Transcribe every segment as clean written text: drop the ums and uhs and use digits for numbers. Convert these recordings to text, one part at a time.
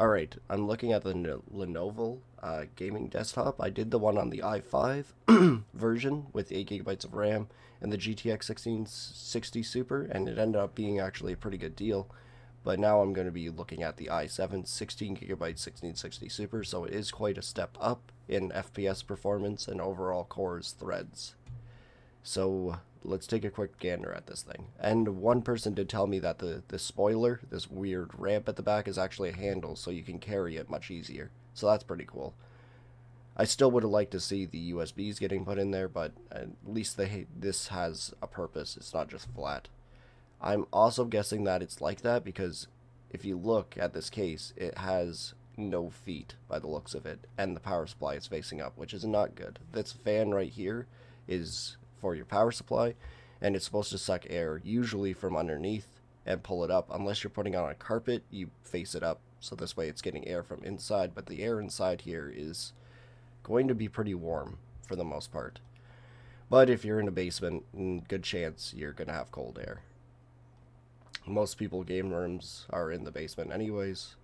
Alright, I'm looking at the Lenovo gaming desktop. I did the one on the i5 version with 8 GB of RAM and the GTX 1660 Super, and it ended up being actually a pretty good deal. But now I'm going to be looking at the i7 16 GB 1660 Super, so it is quite a step up in FPS performance and overall cores threads. So let's take a quick gander at this thing. And one person did tell me that the spoiler, this weird ramp at the back, is actually a handle, so you can carry it much easier. So that's pretty cool. I still would have liked to see the USBs getting put in there, but at least this has a purpose. It's not just flat. I'm also guessing that it's like that because if you look at this case, it has no feet by the looks of it, and the power supply is facing up, which is not good. This fan right here is for your power supply, and it's supposed to suck air, usually from underneath, and pull it up. Unless you're putting on a carpet, you face it up, so this way it's getting air from inside, but the air inside here is going to be pretty warm for the most part. But if you're in a basement, good chance you're going to have cold air. Most people's game rooms are in the basement anyways,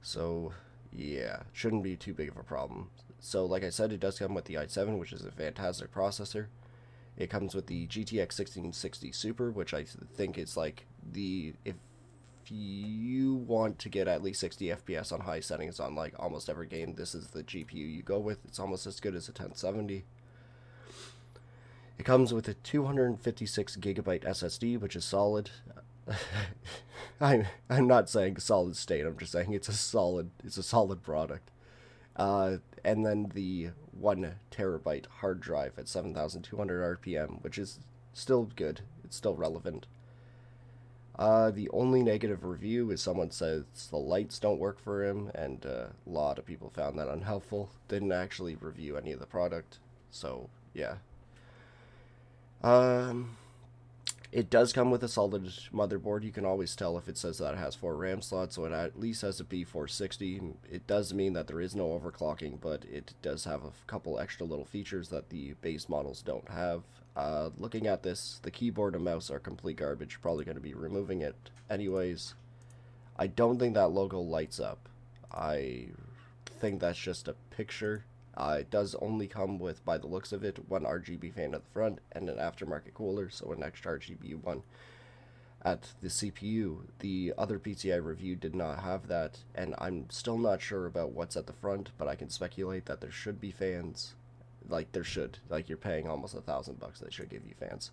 so yeah, shouldn't be too big of a problem. So like I said, it does come with the i7, which is a fantastic processor. It comes with the GTX 1660 Super, which I think is like the, if you want to get at least 60 FPS on high settings on like almost every game, this is the GPU you go with. It's almost as good as a 1070. It comes with a 256 GB SSD, which is solid. I'm not saying solid state, I'm just saying it's a solid product. And then the 1 TB hard drive at 7,200 RPM, which is still good. It's still relevant. The only negative review is someone says the lights don't work for him, and a lot of people found that unhelpful. Didn't actually review any of the product, so yeah. It does come with a solid motherboard. You can always tell if it says that it has 4 RAM slots, so it at least has a B460. It does mean that there is no overclocking, but it does have a couple extra little features that the base models don't have. Looking at this, the keyboard and mouse are complete garbage. Probably going to be removing it anyways. I don't think that logo lights up. I think that's just a picture. It does only come with, by the looks of it, 1 RGB fan at the front and an aftermarket cooler, so an extra RGB one. At the CPU, the other PCI review did not have that, and I'm still not sure about what's at the front, but I can speculate that there should be fans. Like, there should. Like, you're paying almost $1,000, they should give you fans.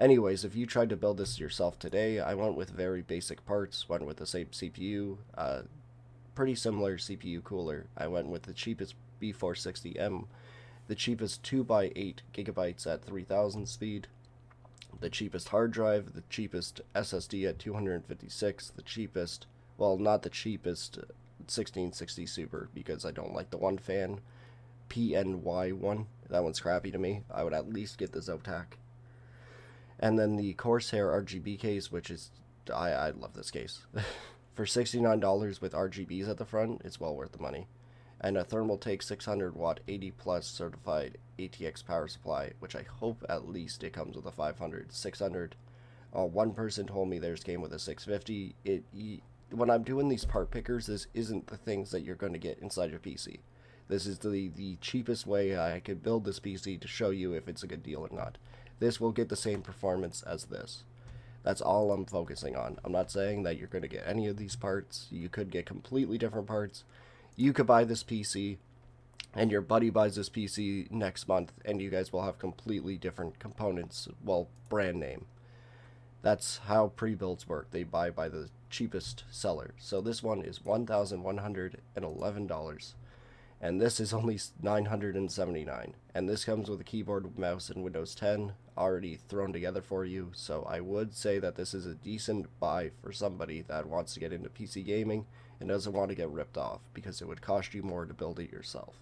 Anyways, if you tried to build this yourself today, I went with very basic parts, went with the same CPU, pretty similar CPU cooler. I went with the cheapest B460M, the cheapest 2x8 GB at 3000 speed, the cheapest hard drive, the cheapest SSD at 256, the cheapest, well, not the cheapest 1660 Super, because I don't like the one fan, PNY one, that one's crappy to me. I would at least get the Zotac. And then the Corsair RGB case, which is, I love this case. For $69 with RGBs at the front, it's well worth the money. And a Thermaltake 600-watt 80+ certified ATX power supply, which I hope at least it comes with a 500, 600. One person told me theirs came with a 650. When I'm doing these part pickers, this isn't the things that you're going to get inside your PC. This is the cheapest way I could build this PC to show you if it's a good deal or not. This will get the same performance as this. That's all I'm focusing on. I'm not saying that you're going to get any of these parts. You could get completely different parts. You could buy this PC, and your buddy buys this PC next month, and you guys will have completely different components, well, brand name. That's how pre-builds work. They buy by the cheapest seller. So this one is $1,111, and this is only $979. And this comes with a keyboard, mouse, and Windows 10 already thrown together for you. So I would say that this is a decent buy for somebody that wants to get into PC gaming and doesn't want to get ripped off, because it would cost you more to build it yourself.